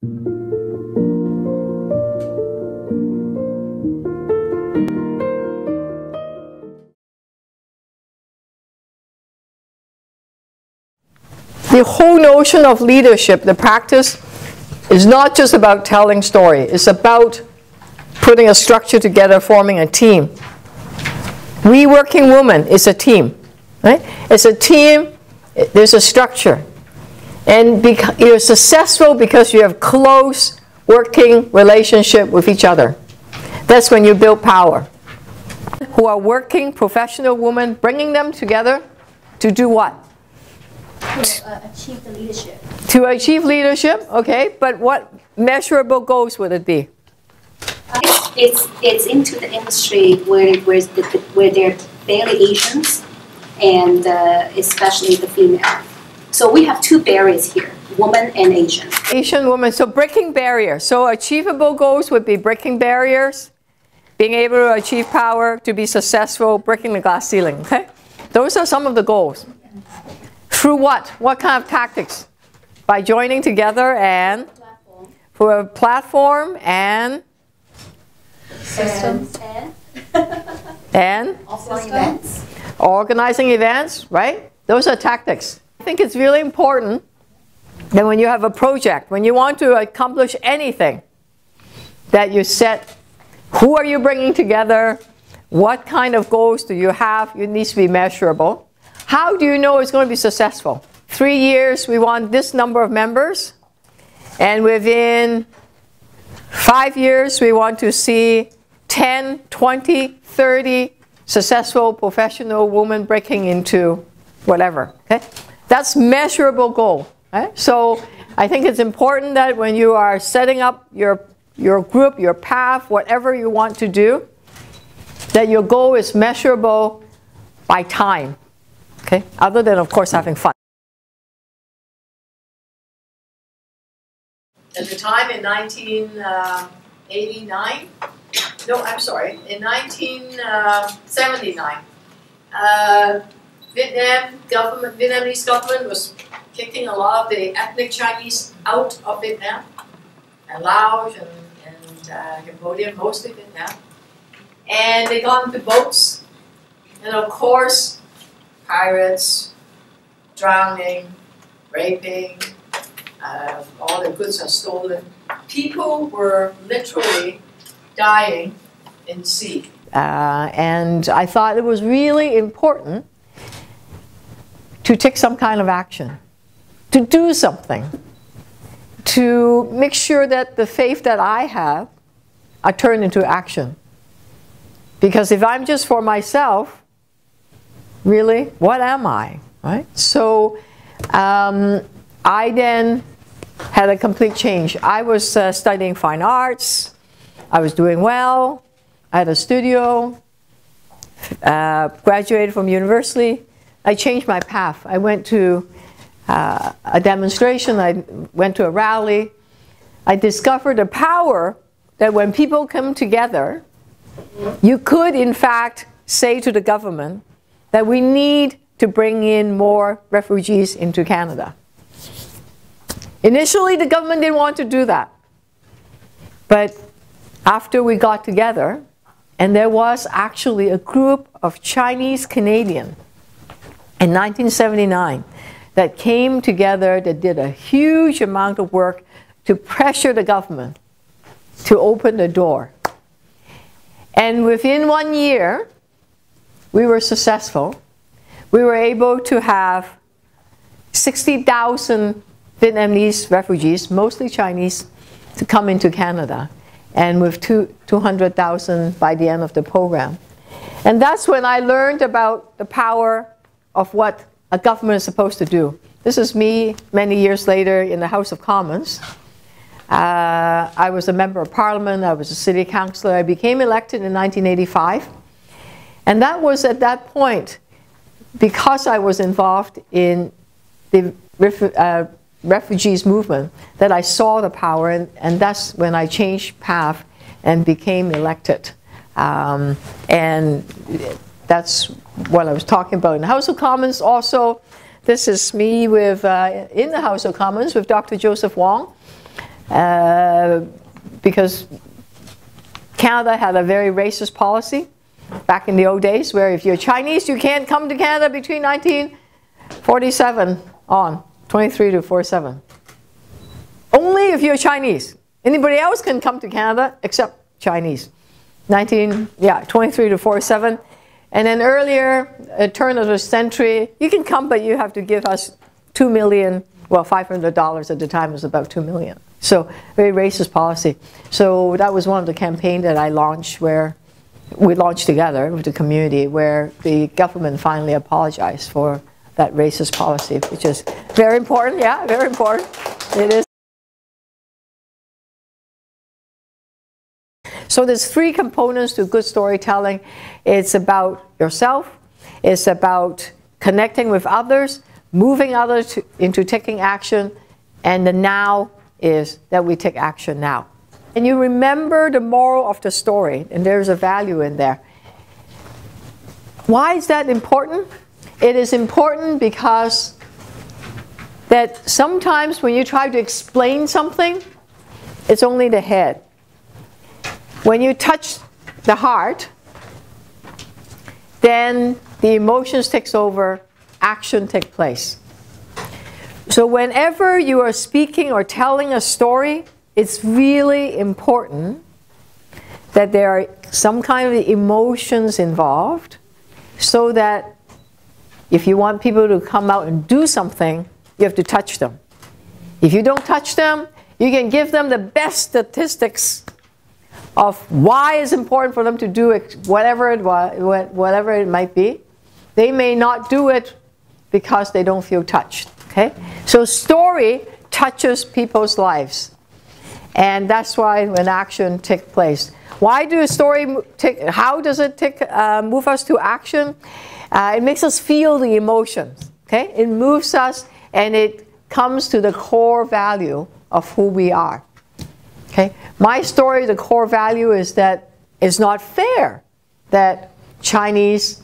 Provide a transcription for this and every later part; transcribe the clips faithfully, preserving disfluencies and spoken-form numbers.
The whole notion of leadership, the practice, is not just about telling story. It's about putting a structure together, forming a team. We Working Women is a team, right? It's a team, there's a structure. And you're successful because you have close working relationship with each other. That's when you build power. Who are working professional women, bringing them together to do what? To uh, achieve the leadership. To achieve leadership, okay. But what measurable goals would it be? Uh, it's it's into the industry where where the, where there are variations, and uh, especially the female. So we have two barriers here: woman and Asian. Asian woman. So breaking barriers. So achievable goals would be breaking barriers, being able to achieve power, to be successful, breaking the glass ceiling. Okay, those are some of the goals. Through what? What kind of tactics? By joining together and platform. For a platform and systems and, and offline events, organizing events, right? Those are tactics. I think it's really important that when you have a project, when you want to accomplish anything, that you set who are you bringing together, what kind of goals do you have? It needs to be measurable. How do you know it's going to be successful? Three years, we want this number of members. And within five years, we want to see ten, twenty, thirty successful professional women breaking into whatever. Okay? That's measurable goal. Right? So I think it's important that when you are setting up your, your group, your path, whatever you want to do, that your goal is measurable by time. Okay? Other than, of course, having fun. At the time in nineteen eighty-nine, no, I'm sorry, in nineteen seventy-nine, uh, Vietnam government, Vietnamese government was kicking a lot of the ethnic Chinese out of Vietnam, and Laos and, and uh, Cambodia, mostly Vietnam, and they got into boats, and of course, pirates, drowning, raping, uh, all the goods are stolen. People were literally dying in sea. Uh, and I thought it was really important to take some kind of action, to do something, to make sure that the faith that I have are turned into action. Because if I'm just for myself, really, what am I, right? So um, I then had a complete change. I was uh, studying fine arts. I was doing well. I had a studio, uh, graduated from university. I changed my path. I went to uh, a demonstration. I went to a rally. I discovered the power that when people come together, you could, in fact, say to the government, that we need to bring in more refugees into Canada. Initially, the government didn't want to do that. But after we got together, and there was actually a group of Chinese Canadians in nineteen seventy-nine that came together, that did a huge amount of work to pressure the government to open the door. And within one year, we were successful. We were able to have sixty thousand Vietnamese refugees, mostly Chinese, to come into Canada, and with two hundred thousand by the end of the program. And that's when I learned about the power of what a government is supposed to do. This is me many years later in the House of Commons. Uh, I was a member of parliament, I was a city councillor, I became elected in nineteen eighty-five. And that was at that point, because I was involved in the ref uh, refugees movement, that I saw the power, and, and that's when I changed path and became elected. Um, and that's what I was talking about in the House of Commons. Also, this is me with, uh, in the House of Commons with Doctor Joseph Wong. uh, because Canada had a very racist policy back in the old days, where if you're Chinese, you can't come to Canada between nineteen forty-seven on, twenty-three to forty-seven. Only if you're Chinese. Anybody else can come to Canada except Chinese. nineteen, yeah, twenty-three to forty-seven. And then earlier, a turn of the century, you can come, but you have to give us two million, well, five hundred dollars at the time was about two million. So very racist policy. So that was one of the campaigns that I launched, where we launched together with the community, where the government finally apologized for that racist policy, which is very important. Yeah, very important. It is. So there's three components to good storytelling. It's about yourself, it's about connecting with others, moving others to, into taking action, and the now is that we take action now. And you remember the moral of the story, and there's a value in there. Why is that important? It is important because that sometimes when you try to explain something, it's only the head. When you touch the heart, then the emotions takes over, action take place. So whenever you are speaking or telling a story, it's really important that there are some kind of emotions involved, so that if you want people to come out and do something, you have to touch them. If you don't touch them, you can give them the best statistics of why it's important for them to do it, whatever it, whatever it might be. They may not do it because they don't feel touched. Okay? So story touches people's lives. And that's why when action takes place. Why do a story take, how does it take, uh, move us to action? Uh, it makes us feel the emotions. Okay? It moves us, and it comes to the core value of who we are. Okay? My story, the core value is that it's not fair that Chinese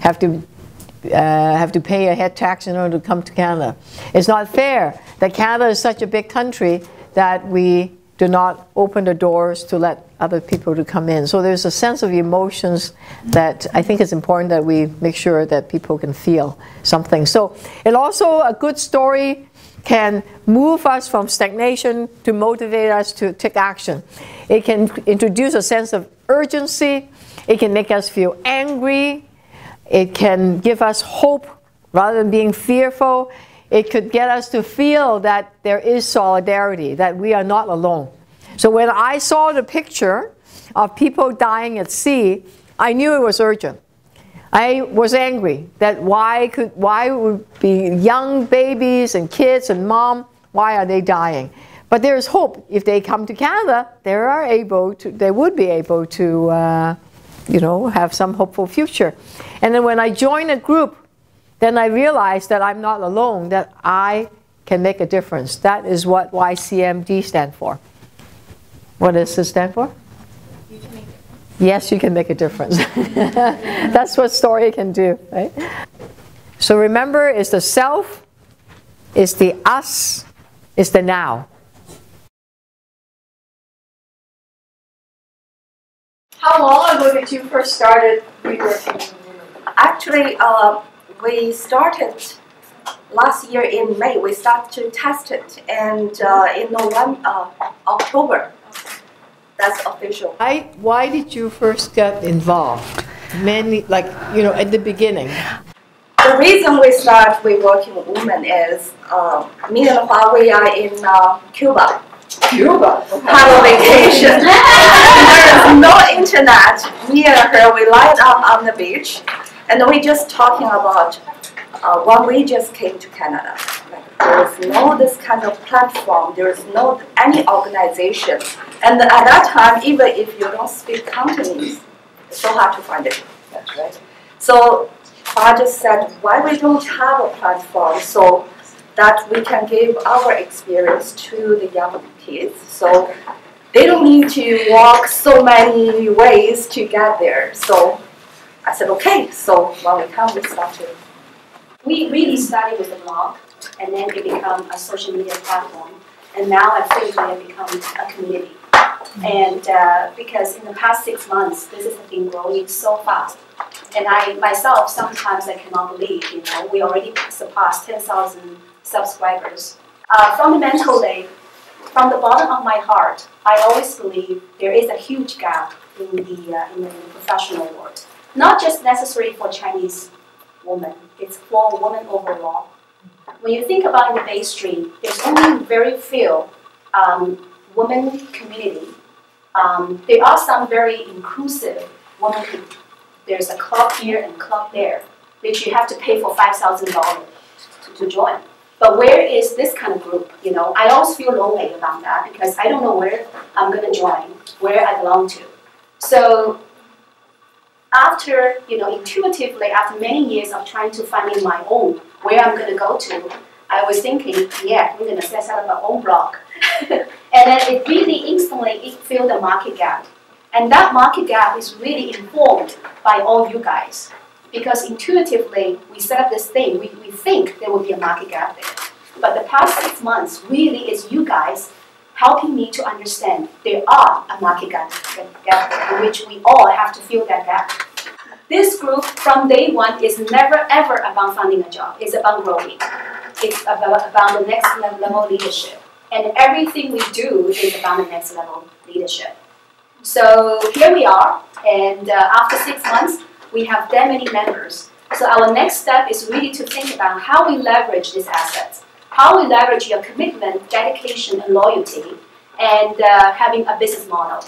have to, uh, have to pay a head tax in order to come to Canada. It's not fair that Canada is such a big country that we do not open the doors to let other people to come in. So there's a sense of emotions that I think is important that we make sure that people can feel something. So it also, a good story can move us from stagnation to motivate us to take action. It can introduce a sense of urgency. It can make us feel angry. It can give us hope rather than being fearful. It could get us to feel that there is solidarity, that we are not alone. So when I saw the picture of people dying at sea, I knew it was urgent. I was angry that why could why would be young babies and kids and mom, why are they dying? But there is hope. If they come to Canada, they are able to, they would be able to, uh, you know, have some hopeful future. And then when I joined a group, then I realized that I'm not alone, that I can make a difference. That is what Y C M D stands for. What does it stand for? Yes, you can make a difference. That's what story can do, right? So remember, it's the self, it's the us, it's the now. How long ago did you first started WeWorking? Actually, uh, we started last year in May. We started to test it, and uh, in November, uh, October. That's official. Why, why did you first get involved? Many, like, you know, at the beginning. The reason we start WeWorkingWomen is, uh, me and Hua, we are in uh, Cuba. Cuba? Okay. Had a vacation. There is no internet near her. We lined up on the beach, and we just talking about uh, when we just came to Canada. There is no this kind of platform, there is no any organization. And at that time, even if you don't speak Cantonese, it's so hard to find it. That's right. So I just said, why we don't have a platform so that we can give our experience to the young kids, so they don't need to walk so many ways to get there. So I said, okay, so when we come, we start to. We really started with the blog, and then it became a social media platform. and now I think we have become a community. And uh, because in the past six months, this has been growing so fast. And I myself, sometimes I cannot believe, you know, we already surpassed ten thousand subscribers. Uh, fundamentally, from the bottom of my heart, I always believe there is a huge gap in the, uh, in the professional world. Not just necessary for Chinese women, it's for women overall. When you think about in the Bay Street, there's only very few um, women community. Um, there are some very inclusive women community. There's a club here and club there, which you have to pay for five thousand dollars to, to join. But where is this kind of group? You know, I always feel lonely about that because I don't know where I'm going to join, where I belong to. So after, you know, intuitively, after many years of trying to find my own, where I'm going to go to, I was thinking, yeah, we're going to set up our own blog. And then it really instantly it filled the market gap. And that market gap is really informed by all you guys. Because intuitively, we set up this thing, we, we think there will be a market gap there. But the past six months really is you guys helping me to understand there are a market gap, gap there, in which we all have to fill that gap. This group from day one is never ever about finding a job. It's about growing. It's about, about the next level leadership. And everything we do is about the next level leadership. So here we are, and uh, after six months, we have that many members. So our next step is really to think about how we leverage these assets, how we leverage your commitment, dedication, and loyalty, and uh, having a business model.